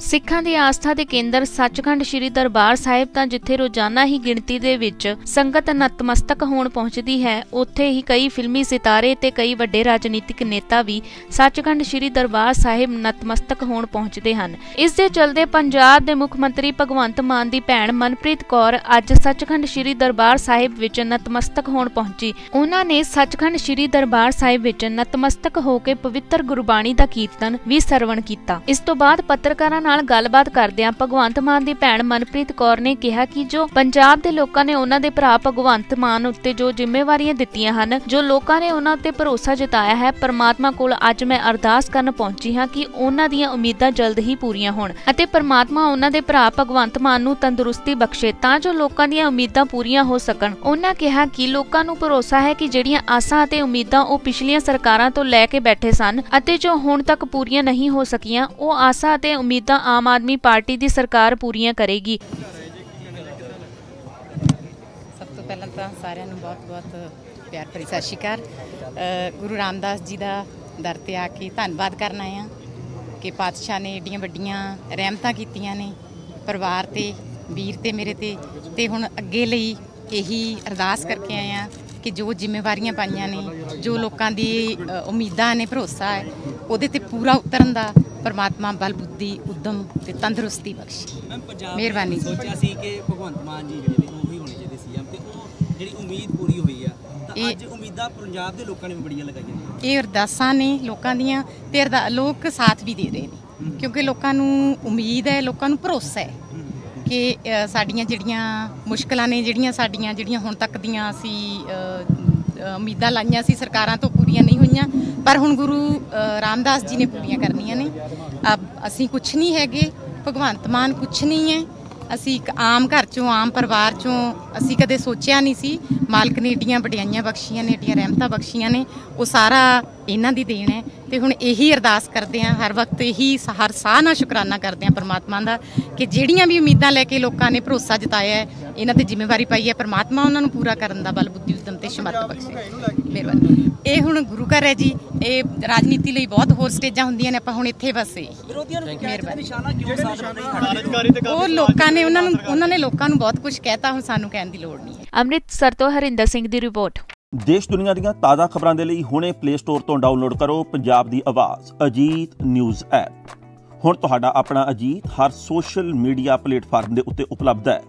ਸਿੱਖਾਂ ਦੀ ਆਸਥਾ ਦੇ ਕੇਂਦਰ ਸੱਚਖੰਡ ਸ਼੍ਰੀ ਦਰਬਾਰ ਸਾਹਿਬ ਤਾਂ ਜਿੱਥੇ ਰੋਜ਼ਾਨਾ ਹੀ ਗਿਣਤੀ ਦੇ ਵਿੱਚ ਸੰਗਤ ਨਤਮਸਤਕ ਹੋਣ ਪਹੁੰਚਦੀ ਹੈ, ਉੱਥੇ ਹੀ ਕਈ ਫਿਲਮੀ ਸਿਤਾਰੇ ਤੇ ਕਈ ਵੱਡੇ ਰਾਜਨੀਤਿਕ ਨੇਤਾ ਵੀ ਸੱਚਖੰਡ ਸ਼੍ਰੀ ਦਰਬਾਰ ਸਾਹਿਬ ਨਤਮਸਤਕ ਹੋਣ ਪਹੁੰਚਦੇ ਹਨ। ਇਸ ਦੇ ਚਲਦੇ ਪੰਜਾਬ ਦੇ ਮੁੱਖ ਮੰਤਰੀ ਭਗਵੰਤ ਮਾਨ ਦੀ ਭੈਣ ਮਨਪ੍ਰੀਤ ਕੌਰ ਅੱਜ ਸੱਚਖੰਡ ਸ਼੍ਰੀ ਦਰਬਾਰ ਸਾਹਿਬ ਵਿੱਚ ਨਤਮਸਤਕ ਹੋਣ ਪਹੁੰਚੀ। ਉਹਨਾਂ ਨੇ ਸੱਚਖੰਡ ਸ਼੍ਰੀ ਦਰਬਾਰ ਸਾਹਿਬ ਵਿੱਚ ਨਤਮਸਤਕ ਹੋ ਕੇ ਪਵਿੱਤਰ ਗੁਰਬਾਣੀ ਦਾ ਕੀਰਤਨ ਵੀ ਸਰਵਣ ਕੀਤਾ। ਇਸ ਤੋਂ ਬਾਅਦ ਪੱਤਰਕਾਰਾਂ ਨਾਲ ਗੱਲਬਾਤ ਕਰਦਿਆਂ ਭਗਵੰਤ ਮਾਨ ਦੀ ਭੈਣ ਮਨਪ੍ਰੀਤ ਕੌਰ ਨੇ ਕਿਹਾ ਕਿ ਜੋ ਪੰਜਾਬ ਦੇ ਲੋਕਾਂ ਨੇ ਉਹਨਾਂ ਦੇ ਭਰਾ ਭਗਵੰਤ ਮਾਨ ਉੱਤੇ ਜੋ ਜ਼ਿੰਮੇਵਾਰੀਆਂ ਦਿੱਤੀਆਂ ਹਨ, ਜੋ ਲੋਕਾਂ ਨੇ ਉਹਨਾਂ ਉੱਤੇ ਭਰੋਸਾ ਜਤਾਇਆ ਹੈ, ਪਰਮਾਤਮਾ ਕੋਲ ਅੱਜ ਮੈਂ ਅਰਦਾਸ ਕਰਨ ਪਹੁੰਚੀ ਹਾਂ ਕਿ ਉਹਨਾਂ ਦੀਆਂ ਉਮੀਦਾਂ ਜਲਦ ਹੀ ਪੂਰੀਆਂ ਹੋਣ ਅਤੇ ਪਰਮਾਤਮਾ ਉਹਨਾਂ ਦੇ ਭਰਾ ਭਗਵੰਤ ਮਾਨ ਨੂੰ ਤੰਦਰੁਸਤੀ ਬਖਸ਼ੇ ਤਾਂ ਜੋ ਲੋਕਾਂ ਦੀਆਂ ਉਮੀਦਾਂ ਪੂਰੀਆਂ ਹੋ ਸਕਣ। ਉਹਨਾਂ ਕਿਹਾ ਕਿ ਲੋਕਾਂ ਨੂੰ ਭਰੋਸਾ ਹੈ ਕਿ ਜਿਹੜੀਆਂ ਆਸਾਂ ਅਤੇ ਉਮੀਦਾਂ ਉਹ ਪਿਛਲੀਆਂ ਸਰਕਾਰਾਂ ਤੋਂ ਲੈ ਕੇ ਬੈਠੇ ਸਨ ਅਤੇ ਜੋ ਹੁਣ ਤੱਕ ਪੂਰੀਆਂ नहीं हो सकियां, वो आशा ते उम्मीदां आम आदमी पार्टी दी सरकार पूरियां करेगी। सब तो पहला तो सारियां नूं बहुत बहुत प्यार भरी सत श्रीकार। गुरु रामदास जी दा दर ते आके धन्नवाद करना है कि पातशाह ने एडियां वड्डियां रहमतां कीतियां ने परिवार ते वीर ते मेरे ते हुण अगे लई यही अरदास करके आए हैं कि जो जिम्मेवारियां पाइयां ने, जो लोगों की उम्मीदा ने, भरोसा है, ਉਹਦੇ ਤੇ ਪੂਰਾ ਉਤਰਨ ਦਾ ਪਰਮਾਤਮਾ ਬਲ ਬੁੱਧੀ ਉਦਮ ਤੇ ਤੰਦਰੁਸਤੀ ਬਖਸ਼ੇ। ਮਿਹਰਬਾਨੀ। ਸੋਚਿਆ ਸੀ ਕਿ ਭਗਵੰਤ ਮਾਨ ਜੀ ਜਿਹੜੇ ਨੇ ਉਹੀ ਹੋਣੇ ਚਾਹੀਦੇ ਸੀ ਤੇ ਉਹ ਜਿਹੜੀ ਉਮੀਦ ਪੂਰੀ ਹੋਈ ਆ ਤਾਂ ਅੱਜ ਉਮੀਦਾਂ ਪੰਜਾਬ ਦੇ ਲੋਕਾਂ ਨੇ ਵੀ ਬੜੀਆਂ ਲਗਾਈਆਂ। ਇਹ ਅਰਦਾਸਾਂ ਨੇ ਲੋਕਾਂ ਦੀਆਂ ਤੇ ਲੋਕ ਸਾਥ ਵੀ ਦੇ ਰਹੇ ਨੇ ਕਿਉਂਕਿ ਲੋਕਾਂ ਨੂੰ ਉਮੀਦ ਹੈ, ਲੋਕਾਂ ਨੂੰ ਭਰੋਸਾ ਹੈ ਕਿ ਸਾਡੀਆਂ ਜਿਹੜੀਆਂ ਮੁਸ਼ਕਲਾਂ ਨੇ, ਜਿਹੜੀਆਂ ਸਾਡੀਆਂ ਹੁਣ ਤੱਕ ਦੀਆਂ ਅਸੀਂ ਉਮੀਦਾਂ ਲਾਈਆਂ ਸੀ ਸਰਕਾਰਾਂ ਤੋਂ ਪੂਰੀਆਂ नहीं ਹੋਈਆਂ पर हुण गुरु रामदास जी ने पूरियां करनियां ने। अब असी कुछ नहीं हैगे, भगवंत मान कुछ नहीं है, असी एक आम घर चों, आम परिवार चों, असी कदे सोचिया नहीं सी। मालक ने एडियां वड्डियां बख्शियां ने, एडियां रहमतां बख्शियां ने, वो सारा इन्हां दी देण है ते हुण यही अरदास करदे हां, हर वक्त यही हर साह नाल शुकराना करदे हां परमात्मा दा कि जिहड़ियां भी उम्मीदां लैके लोकां ने भरोसा जताया है, इन्हां ते जिम्मेवारी पाई है, परमात्मा उन्हां नूं पूरा करन दा बल बुद्धि उदम ते समर्थ बख्शे। मेहरबानी। ਇਹ ਹੁਣ ਗੁਰੂ ਘਰ ਹੈ ਜੀ। ਇਹ ਰਾਜਨੀਤੀ ਲਈ ਬਹੁਤ ਹੋਰ ਸਟੇਜਾਂ ਹੁੰਦੀਆਂ ਨੇ, ਆਪਾਂ ਹੁਣ ਇੱਥੇ ਬਸ ਇਹੀ ਉਹ ਲੋਕਾਂ ਨੇ ਉਹਨਾਂ ਨੇ ਲੋਕਾਂ ਨੂੰ ਬਹੁਤ ਕੁਝ ਕਹਿਤਾ, ਹੁਣ ਸਾਨੂੰ ਕਹਿਣ ਦੀ ਲੋੜ ਨਹੀਂ ਹੈ। ਅੰਮ੍ਰਿਤਸਰ ਤੋਂ ਹਰਿੰਦਰ ਸਿੰਘ ਦੀ ਰਿਪੋਰਟ। ਦੇਸ਼ ਦੁਨੀਆ ਦੀਆਂ ਤਾਜ਼ਾ ਖਬਰਾਂ ਦੇ ਲਈ ਹੁਣੇ ਪਲੇ ਸਟੋਰ ਤੋਂ ਡਾਊਨਲੋਡ ਕਰੋ ਪੰਜਾਬ ਦੀ ਆਵਾਜ਼ ਅਜੀਤ ਨਿਊਜ਼ ਐਪ। ਹੁਣ ਤੁਹਾਡਾ ਆਪਣਾ ਅਜੀਤ ਹਰ ਸੋਸ਼ਲ ਮੀਡੀਆ ਪਲੇਟਫਾਰਮ ਦੇ ਉੱਤੇ ਉਪਲਬਧ ਹੈ।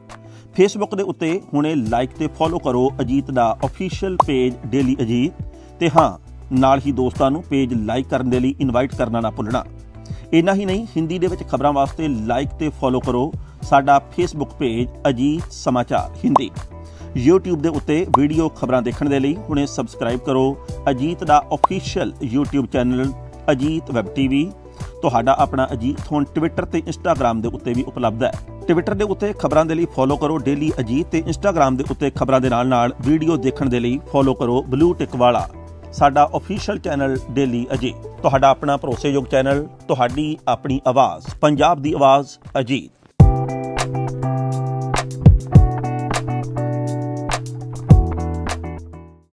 ਫੇਸਬੁੱਕ ਦੇ ਉੱਤੇ ਹੁਣੇ ਲਾਈਕ ਤੇ ਫੋਲੋ ਕਰੋ ਅਜੀਤ ਦਾ ਅਫੀਸ਼ੀਅਲ ਪੇਜ ਡੇਲੀ ਅਜੀਤ ਤੇ ਹਾਂ, ਨਾਲ ਹੀ ਦੋਸਤਾਂ ਨੂੰ ਪੇਜ ਲਾਈਕ ਕਰਨ ਦੇ ਲਈ ਇਨਵਾਈਟ ਕਰਨਾ ਨਾ ਭੁੱਲਣਾ। ਇੰਨਾ ਹੀ ਨਹੀਂ, ਹਿੰਦੀ ਦੇ ਵਿੱਚ ਖਬਰਾਂ ਵਾਸਤੇ ਲਾਈਕ ਤੇ ਫੋਲੋ ਕਰੋ ਸਾਡਾ ਫੇਸਬੁੱਕ ਪੇਜ ਅਜੀਤ ਸਮਾਚਾਰ ਹਿੰਦੀ। YouTube ਦੇ ਉੱਤੇ ਵੀਡੀਓ ਖਬਰਾਂ ਦੇਖਣ ਦੇ ਲਈ ਹੁਣੇ ਸਬਸਕ੍ਰਾਈਬ ਕਰੋ ਅਜੀਤ ਦਾ official YouTube channel Ajit web TV। ਤੁਹਾਡਾ ਆਪਣਾ ਅਜੀਤ ਹੁਣ ਟਵਿੱਟਰ ਤੇ ਇੰਸਟਾਗ੍ਰਾਮ ਦੇ ਉੱਤੇ ਵੀ ਉਪਲਬਧ ਹੈ। ਟਵਿੱਟਰ ਦੇ ਉੱਤੇ ਖਬਰਾਂ ਦੇ ਲਈ ਫੋਲੋ ਕਰੋ ਡੇਲੀ ਅਜੀਤ ਤੇ ਇੰਸਟਾਗ੍ਰਾਮ ਦੇ ਉੱਤੇ ਖਬਰਾਂ ਦੇ ਨਾਲ ਵੀਡੀਓ ਦੇਖਣ ਦੇ ਲਈ ਫੋਲੋ ਕਰੋ ਬਲੂ ਟਿਕ ਵਾਲਾ ਸਾਡਾ ਆਫੀਸ਼ੀਅਲ ਚੈਨਲ ਡੇਲੀ ਅਜੀਤ। ਤੁਹਾਡਾ ਆਪਣਾ ਭਰੋਸੇਯੋਗ ਚੈਨਲ, ਤੁਹਾਡੀ ਆਪਣੀ ਆਵਾਜ਼, ਪੰਜਾਬ ਦੀ ਆਵਾਜ਼ ਅਜੀਤ।